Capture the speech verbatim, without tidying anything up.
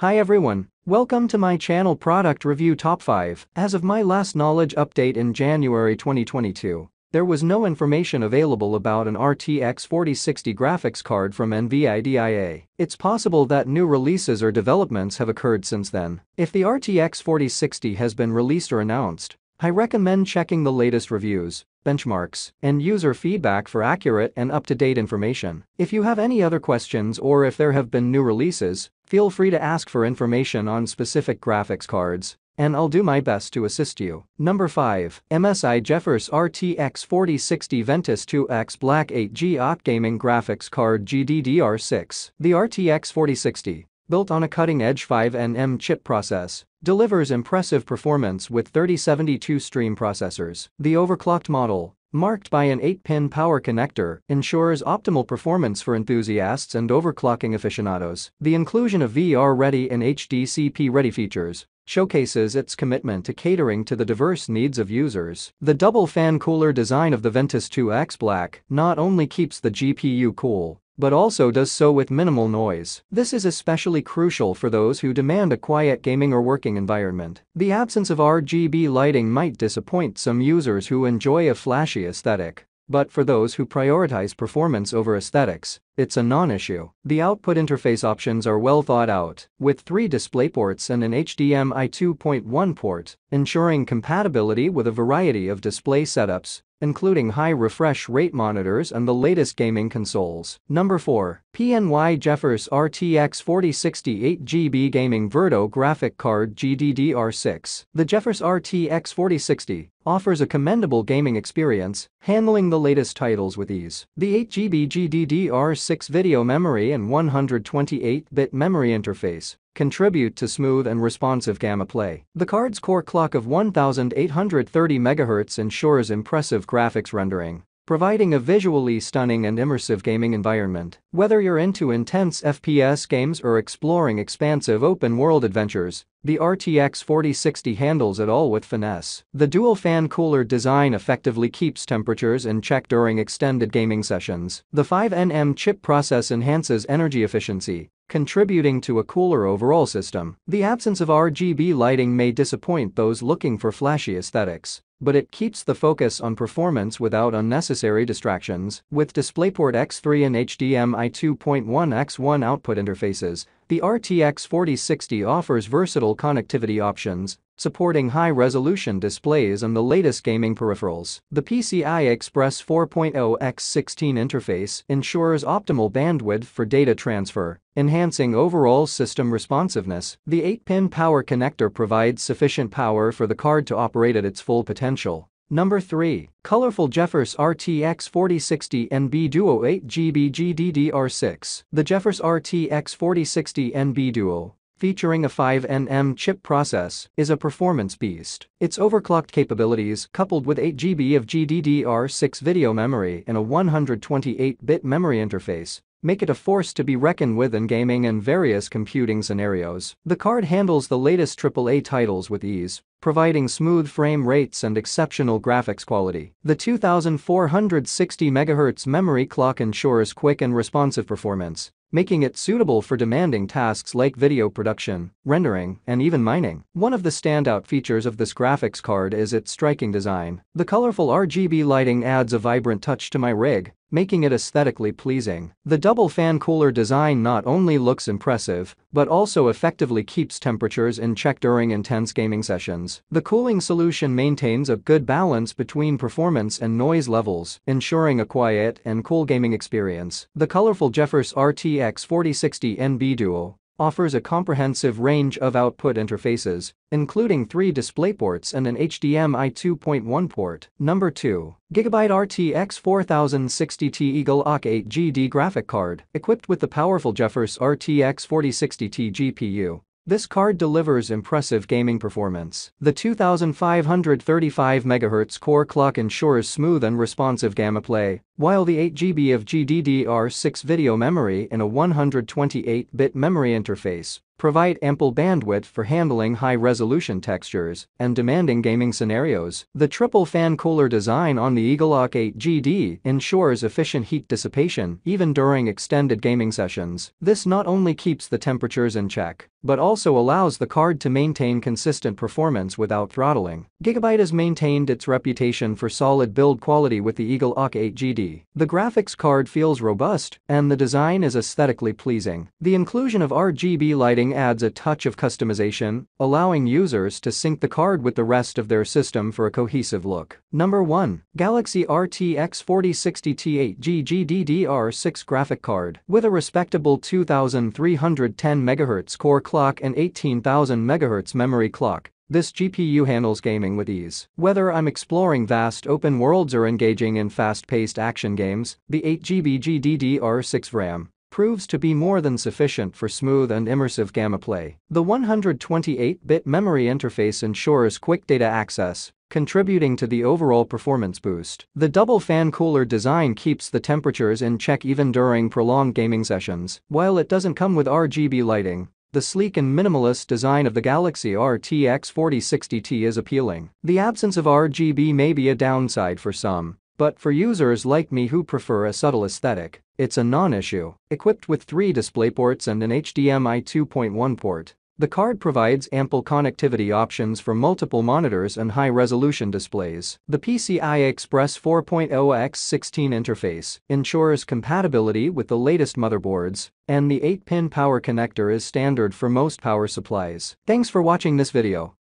Hi everyone, welcome to my channel Product Review Top five. As of my last knowledge update in January twenty twenty-two, there was no information available about an R T X forty sixty graphics card from NVIDIA. It's possible that new releases or developments have occurred since then. If the R T X forty sixty has been released or announced, I recommend checking the latest reviews, benchmarks, and user feedback for accurate and up-to-date information. If you have any other questions or if there have been new releases, feel free to ask for information on specific graphics cards, and I'll do my best to assist you. Number five. M S I GeForce R T X forty sixty Ventus two X Black eight gigabyte Gaming Graphics Card G D D R six. The R T X forty sixty, built on a cutting-edge five nanometer chip process, delivers impressive performance with thirty seventy-two stream processors. The overclocked model, marked by an eight pin power connector, ensures optimal performance for enthusiasts and overclocking aficionados. The inclusion of V R-ready and H D C P-ready features showcases its commitment to catering to the diverse needs of users. The double fan cooler design of the Ventus two X Black not only keeps the G P U cool, but also does so with minimal noise. This is especially crucial for those who demand a quiet gaming or working environment. The absence of R G B lighting might disappoint some users who enjoy a flashy aesthetic, but for those who prioritize performance over aesthetics, it's a non-issue. The output interface options are well thought out, with three display ports and an H D M I two point one port, ensuring compatibility with a variety of display setups, including high refresh rate monitors and the latest gaming consoles. Number four. P N Y GeForce R T X forty sixty eight gigabyte Gaming VERTO Graphic Card G D D R six. The GeForce R T X forty sixty offers a commendable gaming experience, handling the latest titles with ease. The eight gigabyte G D D R six video memory and one hundred twenty-eight bit memory interface contribute to smooth and responsive gamma play. The card's core clock of one thousand eight hundred thirty megahertz ensures impressive graphics rendering, providing a visually stunning and immersive gaming environment. Whether you're into intense F P S games or exploring expansive open-world adventures, the R T X forty sixty handles it all with finesse. The dual fan cooler design effectively keeps temperatures in check during extended gaming sessions. The five nanometer chip process enhances energy efficiency, contributing to a cooler overall system. The absence of R G B lighting may disappoint those looking for flashy aesthetics, but it keeps the focus on performance without unnecessary distractions. With DisplayPort X three and H D M I two point one by one output interfaces, the R T X forty sixty offers versatile connectivity options, supporting high-resolution displays and the latest gaming peripherals. The P C I Express four point oh by sixteen interface ensures optimal bandwidth for data transfer, enhancing overall system responsiveness. The eight pin power connector provides sufficient power for the card to operate at its full potential. Number three. Colorful GeForce R T X forty sixty N B Duo eight gigabyte G D D R six. The GeForce R T X forty sixty N B Duo, featuring a five nanometer chip process, is a performance beast. Its overclocked capabilities, coupled with eight gigabytes of G D D R six video memory and a one hundred twenty-eight bit memory interface, make it a force to be reckoned with in gaming and various computing scenarios. The card handles the latest triple A titles with ease, providing smooth frame rates and exceptional graphics quality. The two thousand four hundred sixty megahertz memory clock ensures quick and responsive performance, making it suitable for demanding tasks like video production, rendering, and even mining. One of the standout features of this graphics card is its striking design. The colorful R G B lighting adds a vibrant touch to my rig, making it aesthetically pleasing. The double fan cooler design not only looks impressive, but also effectively keeps temperatures in check during intense gaming sessions. The cooling solution maintains a good balance between performance and noise levels, ensuring a quiet and cool gaming experience. The colorful GeForce R T X forty sixty N B Duo offers a comprehensive range of output interfaces, including three display ports and an H D M I two point one port. Number two. Gigabyte R T X forty sixty Ti Eagle O C eight gigabyte graphic card. Equipped with the powerful GeForce R T X forty sixty Ti G P U, this card delivers impressive gaming performance. The two thousand five hundred thirty-five megahertz core clock ensures smooth and responsive gamma play, while the eight gigabytes of G D D R six video memory and a one hundred twenty-eight bit memory interface provide ample bandwidth for handling high-resolution textures and demanding gaming scenarios. The triple fan cooler design on the Eagle O C eight G D ensures efficient heat dissipation even during extended gaming sessions. This not only keeps the temperatures in check, but also allows the card to maintain consistent performance without throttling. GigaByte has maintained its reputation for solid build quality with the Eagle O C eight G D. The graphics card feels robust, and the design is aesthetically pleasing. The inclusion of R G B lighting adds a touch of customization, allowing users to sync the card with the rest of their system for a cohesive look. Number one. Galaxy R T X forty sixty Ti G D D R six graphic card. With a respectable two thousand three hundred ten megahertz core clock and eighteen thousand megahertz memory clock, this G P U handles gaming with ease. Whether I'm exploring vast open worlds or engaging in fast-paced action games, the eight gigabyte G D D R six RAM proves to be more than sufficient for smooth and immersive gameplay. The one hundred twenty-eight bit memory interface ensures quick data access, contributing to the overall performance boost. The double fan cooler design keeps the temperatures in check even during prolonged gaming sessions. While it doesn't come with R G B lighting, the sleek and minimalist design of the Galaxy R T X forty sixty Ti is appealing. The absence of R G B may be a downside for some, but for users like me who prefer a subtle aesthetic, it's a non-issue. Equipped with three display ports and an H D M I two point one port, the card provides ample connectivity options for multiple monitors and high-resolution displays. The P C I Express four point oh by sixteen interface ensures compatibility with the latest motherboards, and the eight pin power connector is standard for most power supplies. Thanks for watching this video.